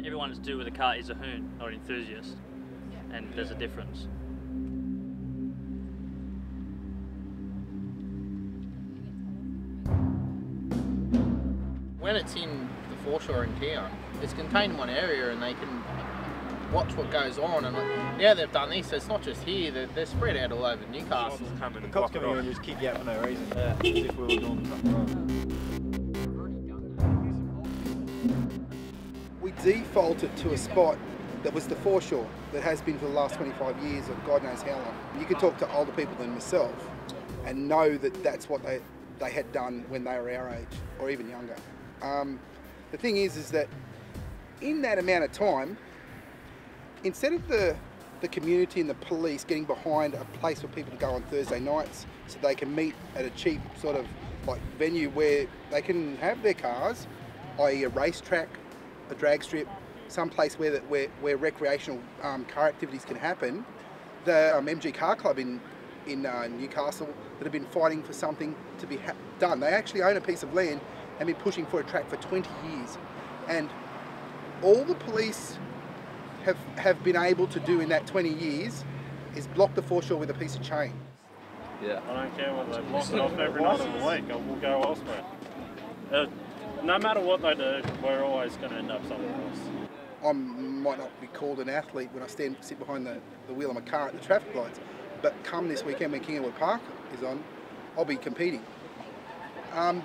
and everyone that's to do with a car is a hoon, not an enthusiast, and there's a difference. When it's in the foreshore in town, it's contained in one area and they can watch what goes on, and like, yeah, they've done this, so it's not just here, they're spread out all over Newcastle. The cops come in and just kick you out for no reason, as if we were doing something wrong. We defaulted to a spot that was the foreshore, that has been for the last 25 years or God knows how long. You could talk to older people than myself and know that that's what they had done when they were our age, or even younger. The thing is that in that amount of time, instead of the community and the police getting behind a place for people to go on Thursday nights so they can meet at a cheap sort of like venue where they can have their cars, i.e. a racetrack, a drag strip, someplace where recreational car activities can happen, the MG Car Club in Newcastle that have been fighting for something to be done. They actually own a piece of land and been pushing for a track for 20 years. And all the police have been able to do in that 20 years is block the foreshore with a piece of chain. Yeah. I don't care what they block it off every night of the week, I will go elsewhere. No matter what they do, we're always going to end up somewhere else. I might not be called an athlete when I sit behind the wheel of my car at the traffic lights, but come this weekend when King Edward Park is on, I'll be competing.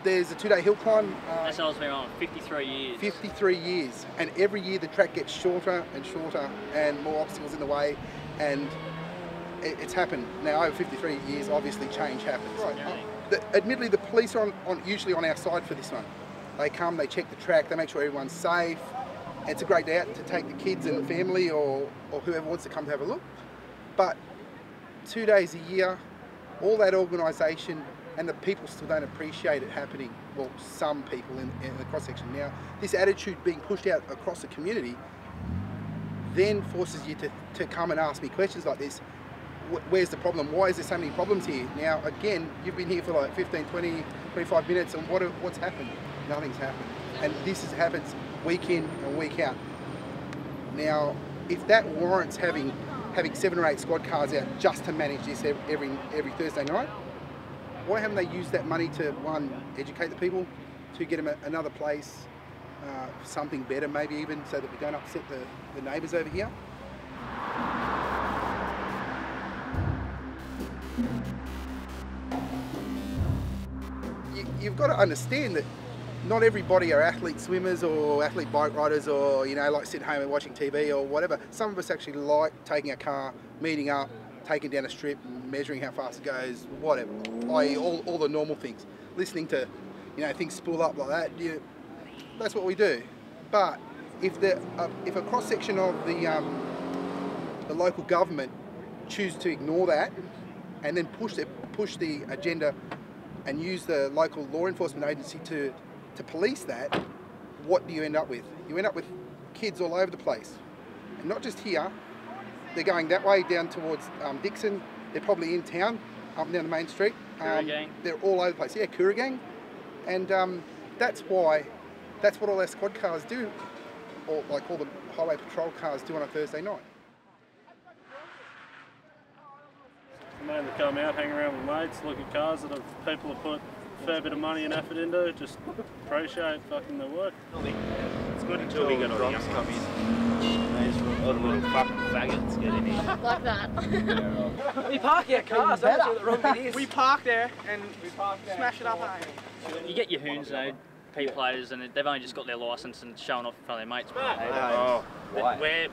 There's a two-day hill climb. That's what I was been on, 53 years. 53 years, and every year the track gets shorter and shorter and more obstacles in the way, and it's happened. Now, over 53 years, obviously change happens. Right. Admittedly, the police are usually on our side for this one. They come, they check the track, they make sure everyone's safe. It's a great day out to take the kids and the family or whoever wants to come to have a look. But 2 days a year, all that organisation, and the people still don't appreciate it happening. Well, some people in the cross-section now. This attitude being pushed out across the community then forces you to come and ask me questions like this. Where's the problem? Why is there so many problems here? Now, again, you've been here for like 15, 20, 25 minutes, and what's happened? Nothing's happened. And this happens week in and week out. Now, if that warrants having 7 or 8 squad cars out just to manage this every Thursday night, why haven't they used that money to, one, educate the people, two, get them another place, something better maybe even, so that we don't upset the neighbours over here? You've got to understand that not everybody are athlete swimmers or athlete bike riders or, like sitting home and watching TV or whatever. Some of us actually like taking a car, meeting up, taking down a strip, measuring how fast it goes, whatever, i.e. all the normal things. Listening to, things spool up like that, that's what we do. But if a cross-section of the local government choose to ignore that and then push the agenda and use the local law enforcement agency to police that, what do you end up with? You end up with kids all over the place. And not just here, they're going that way down towards Dixon. They're probably in town, up and down the main street. Kura Gang. They're all over the place. Yeah, Kura Gang. And that's what all our squad cars do, or like all the highway patrol cars do on a Thursday night. They mainly come out, hang around with mates, look at cars that people have put a fair bit of money and effort into, just appreciate fucking their work. It's good until we get all the young come in. All the little fucking faggots get in here. Like that. We park our cars, I don't know what the wrong bit is. We park there and smash it up at home. You get your hoons, P-players, and they've only just got their licence and showing off in front of their mates.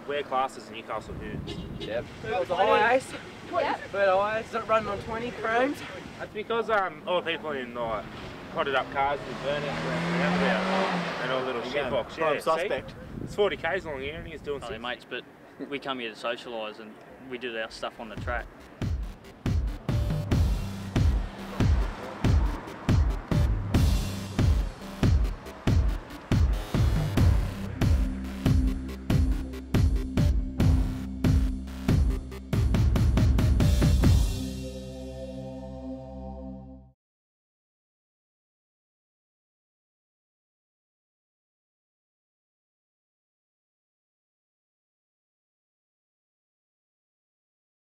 We're classed as Newcastle hoons. Yep. With the high ace. Yep. Bird eyes, not running on 20 chromes. That's because all people in like hotted up cars with burnouts and all little shitbox. Yeah, suspect. It's 40 k's long here and he's doing something. Mates, but we come here to socialise and we do our stuff on the track.